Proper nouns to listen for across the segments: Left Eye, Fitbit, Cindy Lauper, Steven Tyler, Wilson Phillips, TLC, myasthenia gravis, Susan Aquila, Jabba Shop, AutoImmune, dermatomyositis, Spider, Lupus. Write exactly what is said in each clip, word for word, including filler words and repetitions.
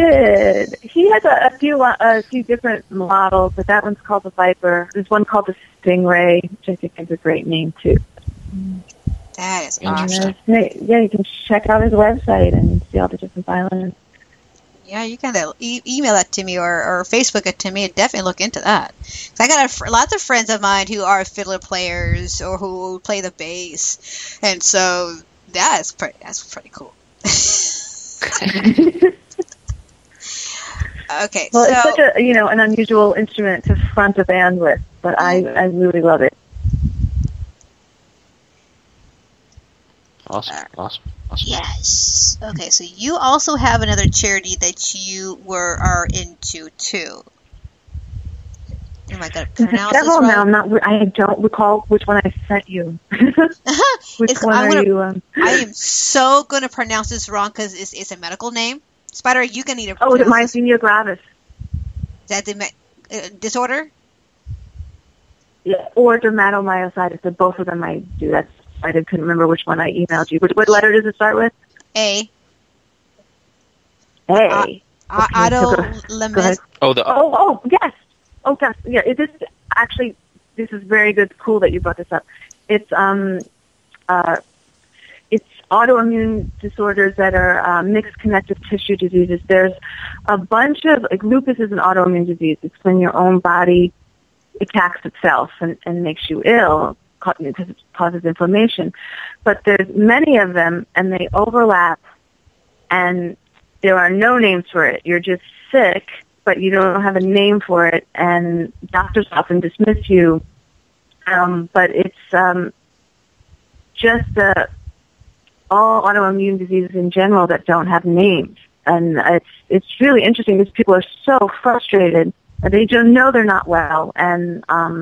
did. He has a, a few uh, a few different models, but that one's called the Viper. There's one called the Stingray, which I think is a great name, too. That is awesome. Yeah, you can check out his website and see all the different violins. Yeah, you can e email that to me or, or Facebook it to me. I'd definitely look into that. So I got a, lots of friends of mine who are fiddler players or who play the bass, and so that's pretty. That's pretty cool. Okay. Well, so, it's such a you know an unusual instrument to front a band with, but I I really love it. Awesome. Awesome. Awesome. Yes. Okay, so you also have another charity that you were are into too. Am I gonna pronounce this wrong? Now, I'm not. I don't recall which one I sent you. Which it's, one I'm are gonna, you? Um... I am so gonna pronounce this wrong because it's it's a medical name. Spider, you can either. Oh, is it myasthenia gravis? Is that the uh, disorder? Yeah, or dermatomyositis. So both of them I do. That's. I couldn't remember which one I emailed you. What, what letter does it start with? A. A. Uh, okay, Autoimmune. Oh, the. Oh, oh, yes. Oh, yes. Yeah. It is actually. This is very good. Cool that you brought this up. It's um, uh, it's autoimmune disorders that are uh, mixed connective tissue diseases. There's a bunch of like lupus is an autoimmune disease. It's when your own body attacks itself and, and makes you ill. Because it causes inflammation, but there's many of them, and they overlap, and there are no names for it. You're just sick, but you don't have a name for it, and doctors often dismiss you. Um, but it's um, just uh, all autoimmune diseases in general that don't have names, and it's it's really interesting because people are so frustrated, and they don't know they're not well, and um,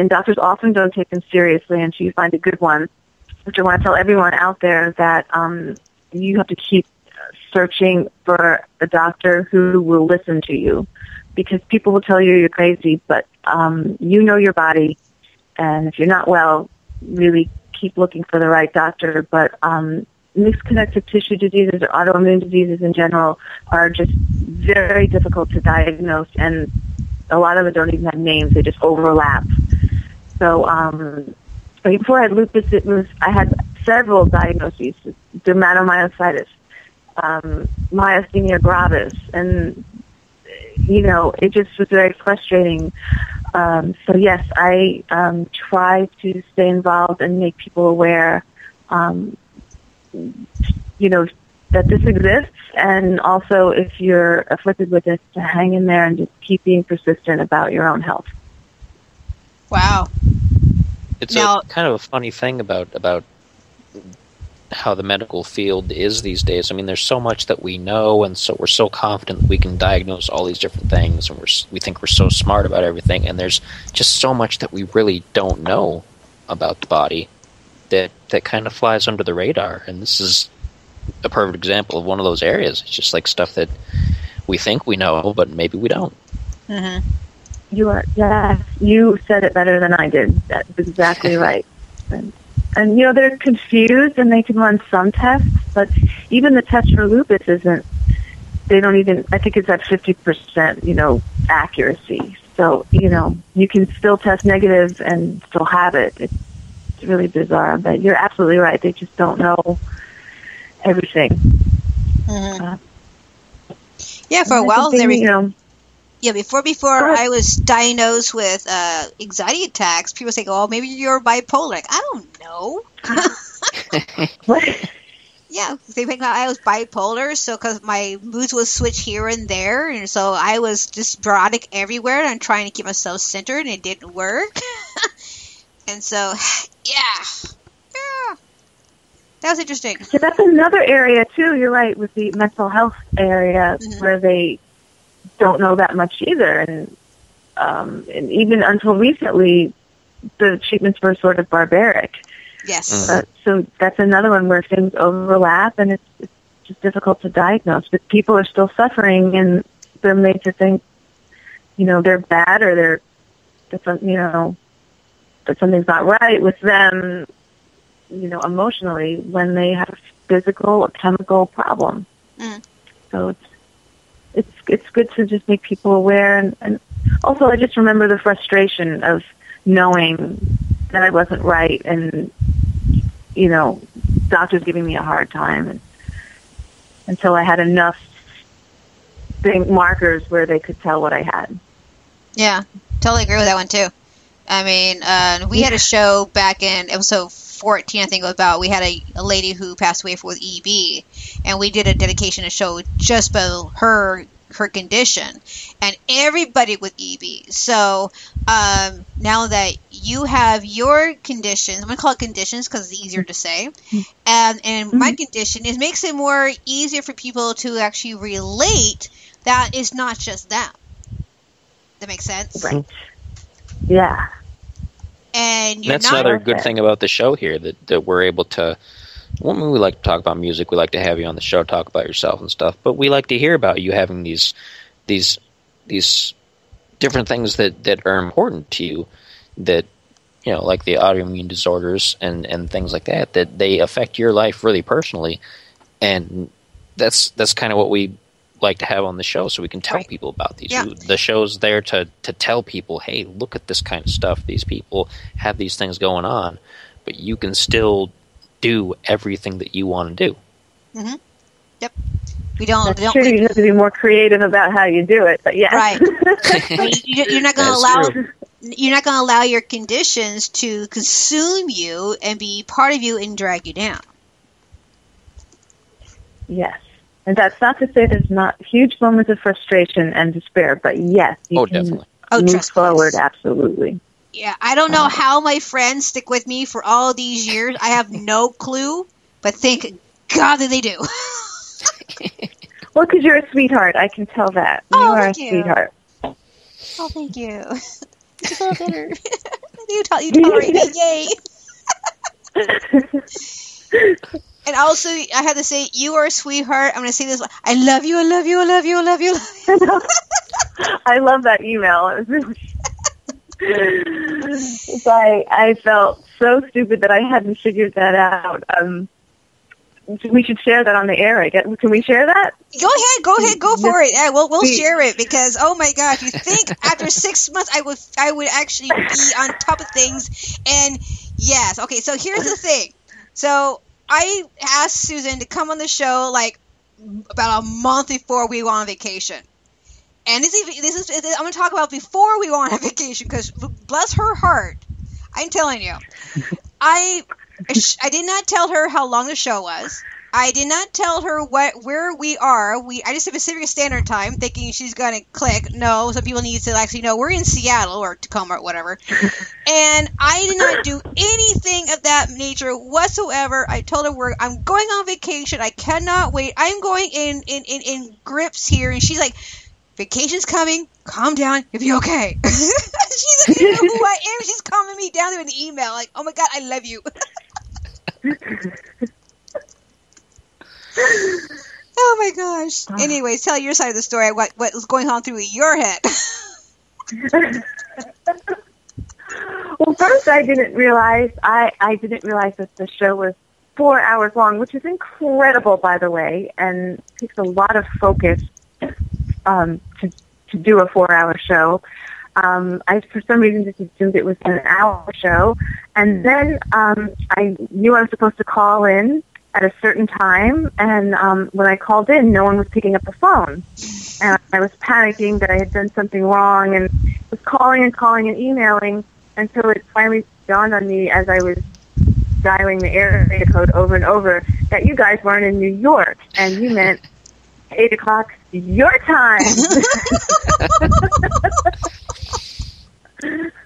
And doctors often don't take them seriously until you find a good one, which I want to tell everyone out there that um, you have to keep searching for a doctor who will listen to you, because people will tell you you're crazy, but um, you know your body, and if you're not well, really keep looking for the right doctor. But um, mixed connective tissue diseases or autoimmune diseases in general are just very difficult to diagnose, and a lot of them don't even have names. They just overlap. So um, before I had lupus, it was, I had several diagnoses, dermatomyositis, um, myasthenia gravis, and, you know, it just was very frustrating. Um, so, yes, I um, try to stay involved and make people aware, um, you know, that this exists, and also if you're afflicted with this, to hang in there and just keep being persistent about your own health. Wow. It's now, a, kind of a funny thing about about how the medical field is these days. I mean, there's so much that we know, and so we're so confident that we can diagnose all these different things, and we're, we think we're so smart about everything, and there's just so much that we really don't know about the body that, that kind of flies under the radar, and this is a perfect example of one of those areas. It's just like stuff that we think we know, but maybe we don't. Mm-hmm. You are, yeah, you said it better than I did. That's exactly right. And, and, you know, they're confused, and they can run some tests, but even the test for lupus isn't, they don't even, I think it's at fifty percent, you know, accuracy. So, you know, you can still test negative and still have it. It's really bizarre, but you're absolutely right. They just don't know everything. Mm-hmm. uh, yeah, for a while there, we, you know, yeah, before before I was diagnosed with uh, anxiety attacks, people say, "Oh, maybe you're bipolar." Like, I don't know. What? Yeah, they think I was bipolar, so because my moods would switch here and there, and so I was just sporadic everywhere, and I'm trying to keep myself centered, and it didn't work. And so, yeah. That was interesting. So that's another area, too. You're right, with the mental health area, mm-hmm. where they don't know that much either. And, um, and even until recently, the treatments were sort of barbaric. Yes. Uh, so that's another one where things overlap, and it's, it's just difficult to diagnose. But people are still suffering, and they're made to think, you know, they're bad or they're, that, you know, that something's not right with them, you know, emotionally, when they have a physical or chemical problem. Mm. So it's it's it's good to just make people aware. And, and also, I just remember the frustration of knowing that I wasn't right, and, you know, doctors giving me a hard time, and, until I had enough thing, markers where they could tell what I had. Yeah, totally agree with that one, too. I mean, uh, we yeah. had a show back in episode fourteen, I think it was about, we had a, a lady who passed away with E B, and we did a dedication to show just about her her condition, and everybody with E B. So um, now that you have your conditions, I'm going to call it conditions because it's easier to say, and, and mm-hmm. my condition, it makes it more easier for people to actually relate that it's not just them. That makes sense? Right. Yeah. And you're that's not another good thing about the show here, that, that we're able to, well, we like to talk about music, we like to have you on the show talk about yourself and stuff, but we like to hear about you having these these these different things that, that are important to you, that, you know, like the autoimmune disorders and, and things like that, that they affect your life really personally, and that's that's kind of what we like to have on the show, so we can tell right. people about these. Yeah. The show's there to to tell people, hey, look at this kind of stuff. These people have these things going on, but you can still do everything that you want to do. Mm-hmm. Yep. We don't. That's we don't true. We, you have to be more creative about how you do it. But yeah, right. you, you're not going to allow. True. You're not going to allow your conditions to consume you and be part of you and drag you down. Yes. And that's not to say there's not huge moments of frustration and despair, but yes, you oh, can definitely. move oh, forward, absolutely. Yeah, I don't know um, how my friends stick with me for all these years. I have no clue, but thank God that they do. Well, because you're a sweetheart. I can tell that. You oh, are a you. sweetheart. Oh, thank you. It's all bitter. you, to- you tolerate me. Yay. And also, I have to say, you are a sweetheart. I'm going to say this. I love you, I love you, I love you, I love you. I, love you. I love that email. so I, I felt so stupid that I hadn't figured that out. Um, we should share that on the air. I guess. Can we share that? Go ahead. Go ahead. Go for it. Yeah, we'll, we'll share it because, oh, my gosh, you think after six months I would, I would actually be on top of things. And, yes. Okay, so here's the thing. So I asked Susan to come on the show like about a month before we went on vacation, and this is this is I'm going to talk about before we went on vacation because bless her heart, I'm telling you, I I did not tell her how long the show was. I did not tell her what where we are. We I just have Pacific Standard Time, thinking she's going to click. No, some people need to actually know we're in Seattle or Tacoma or whatever. And I did not do anything of that nature whatsoever. I told her we're I'm going on vacation. I cannot wait. I'm going in in, in, in grips here. And she's like, vacation's coming. Calm down. You'll be okay. She's like, you know who I am. She's calming me down through an email. Like, oh my God, I love you. Oh my gosh. Uh, Anyways, tell your side of the story, what what was going on through your head. Well, first I didn't realize I, I didn't realize that the show was four hours long, which is incredible, by the way, and takes a lot of focus um, to to do a four hour show. Um, I, for some reason, just assumed it was an hour show, and then um, I knew I was supposed to call in at a certain time, and um, when I called in, no one was picking up the phone, and I was panicking that I had done something wrong, and was calling and calling and emailing until it finally dawned on me as I was dialing the area code over and over that you guys weren't in New York, and you meant eight o'clock your time.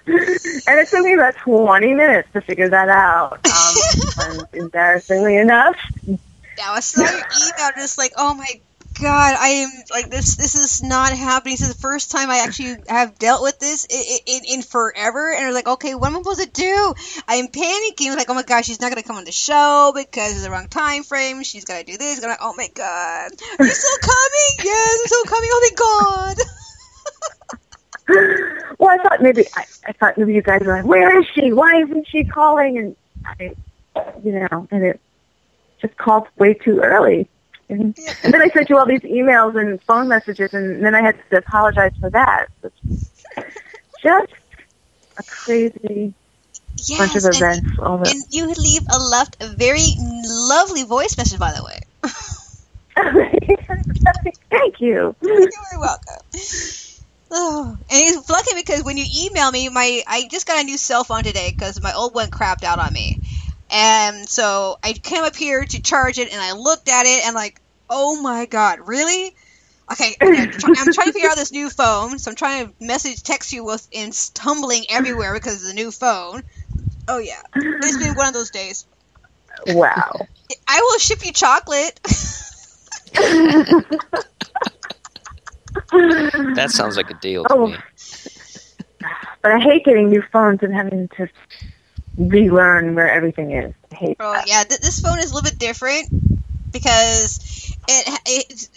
And it took me about twenty minutes to figure that out. Um, and embarrassingly enough, now I saw your email, just like, oh my God, I am like this. This is not happening. This is the first time I actually have dealt with this in, in, in forever. And I was like, okay, what am I supposed to do? I am panicking. I was like, oh my gosh, she's not gonna come on the show because it's the wrong time frame. She's gonna do this. Gonna, oh my God, are you still coming? Yes, I'm still coming. Oh my God. Well, I thought maybe I, I thought maybe you guys were like, where is she? Why isn't she calling? And I, you know, and it just called way too early. And, and then I sent you all these emails and phone messages, and then I had to apologize for that. Just a crazy yes, bunch of events. And, all and you leave a left a very lovely voice message, by the way. Thank you. You're welcome. Oh, and it's lucky because when you email me, my I just got a new cell phone today because my old one crapped out on me. And so I came up here to charge it, and I looked at it, and like, oh my god, really? Okay, I'm trying to figure out this new phone, so I'm trying to message, text you with, and stumbling everywhere because of the new phone. Oh yeah, it's been one of those days. Wow. I will ship you chocolate. That sounds like a deal to oh. me. But I hate getting new phones and having to relearn where everything is. I hate oh, that. Yeah, th- this phone is a little bit different because it, it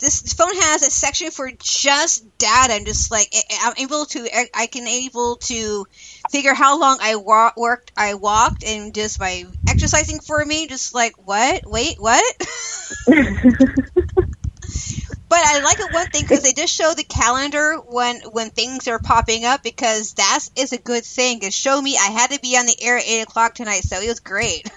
this phone has a section for just data. I'm just like it, I'm able to I, I can able to figure how long I wa- worked I walked and just by exercising for me just like what wait what. But I like it one thing because they just show the calendar when when things are popping up because that is a good thing. It showed me I had to be on the air at eight o'clock tonight, so it was great.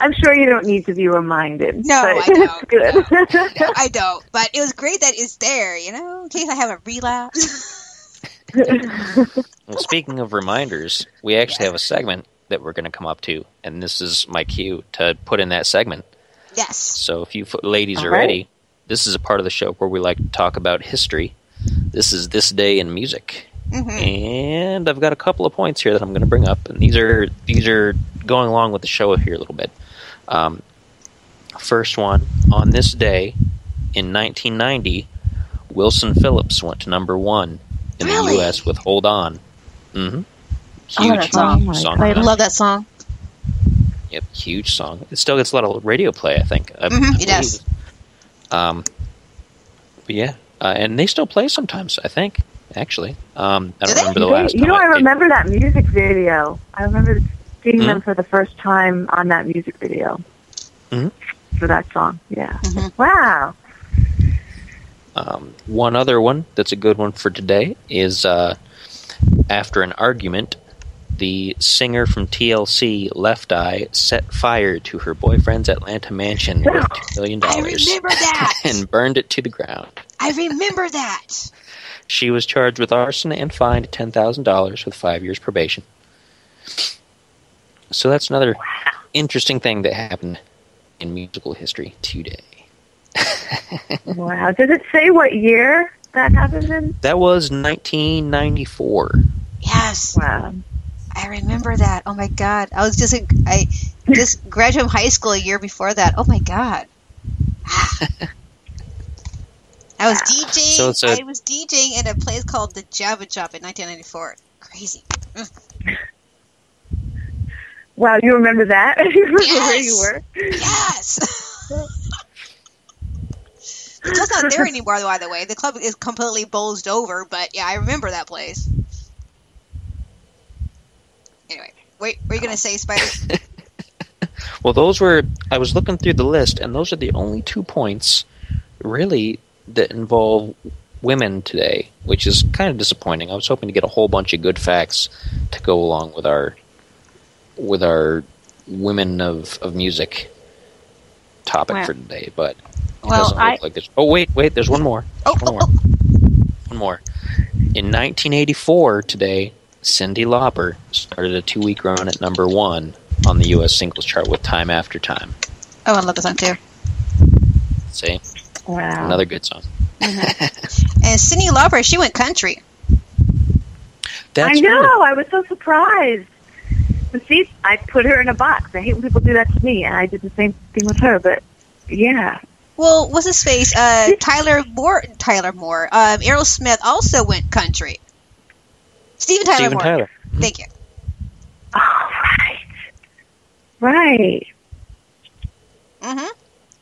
I'm sure you don't need to be reminded. No, I don't. Good. No, no, I don't. But it was great that it's there, you know, in case I have a relapse. Well, speaking of reminders, we actually yes. have a segment that we're going to come up to, and this is my cue to put in that segment. Yes. So if you ladies all are right. ready, this is a part of the show where we like to talk about history. This is This Day in Music. Mm-hmm. And I've got a couple of points here that I'm going to bring up. And these are these are going along with the show here a little bit. Um, first one, on this day in nineteen ninety, Wilson Phillips went to number one in really? the U S with Hold On. Mm-hmm. Huge, oh, that song. huge song. I love that song. Yep, huge song. It still gets a lot of radio play, I think. Mm-hmm, it does. Um, but yeah, uh, and they still play sometimes, I think, actually. Um, I don't remember the last time. You know, I remember that music video. I remember seeing mm-hmm. them for the first time on that music video. Mm-hmm. For that song, yeah. Mm-hmm. Wow. Um, one other one that's a good one for today is uh, after an argument, the singer from T L C, Left Eye, set fire to her boyfriend's Atlanta mansion with two million dollars. I remember that! And burned it to the ground. I remember that! She was charged with arson and fined ten thousand dollars with five years probation. So that's another wow. interesting thing that happened in musical history today. Wow. Does it say what year that happened in? That was nineteen ninety-four. Yes. Wow. I remember that. Oh my god! I was just in, I just graduated high school a year before that. Oh my god! I was DJing. So a, I was DJing at a place called the Jabba Shop in nineteen ninety-four. Crazy. Wow! You remember that? You remember yes. where you were? Yes. The club's not there anymore, by the way. The club is completely bulged over. But yeah, I remember that place. Anyway, wait, were you going to say, Spider? Well, those were, I was looking through the list, and those are the only two points, really, that involve women today, which is kind of disappointing. I was hoping to get a whole bunch of good facts to go along with our with our women of, of music topic wow. for today, but it well, doesn't look I... like this. Oh, wait, wait, there's one more. Oh, one more. Oh, oh. One more. In nineteen eighty-four today, Cindy Lauper started a two-week run at number one on the U S singles chart with Time After Time. Oh, I love the song, too. See? Wow. Another good song. Mm-hmm. And Cindy Lauper, she went country. That's I know. True. I was so surprised. But see, I put her in a box. I hate when people do that to me, and I did the same thing with her, but yeah. Well, what's his face? Uh, Tyler Moore, Tyler Moore, um, Aerosmith also went country. Steven Tyler Steven Moore. Tyler. Thank you. All right. Right. Mm-hmm.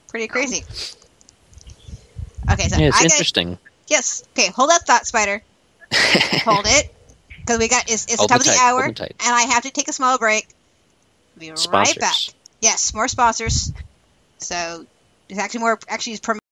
Pretty crazy. Okay, so yeah, it's I interesting. Gotta, yes. Okay, hold that thought, Spider. Hold it. Because we got it's, it's top of the hour, and I have to take a small break. We'll be sponsors. Right back. Yes, more sponsors. So it's actually more, actually is promoting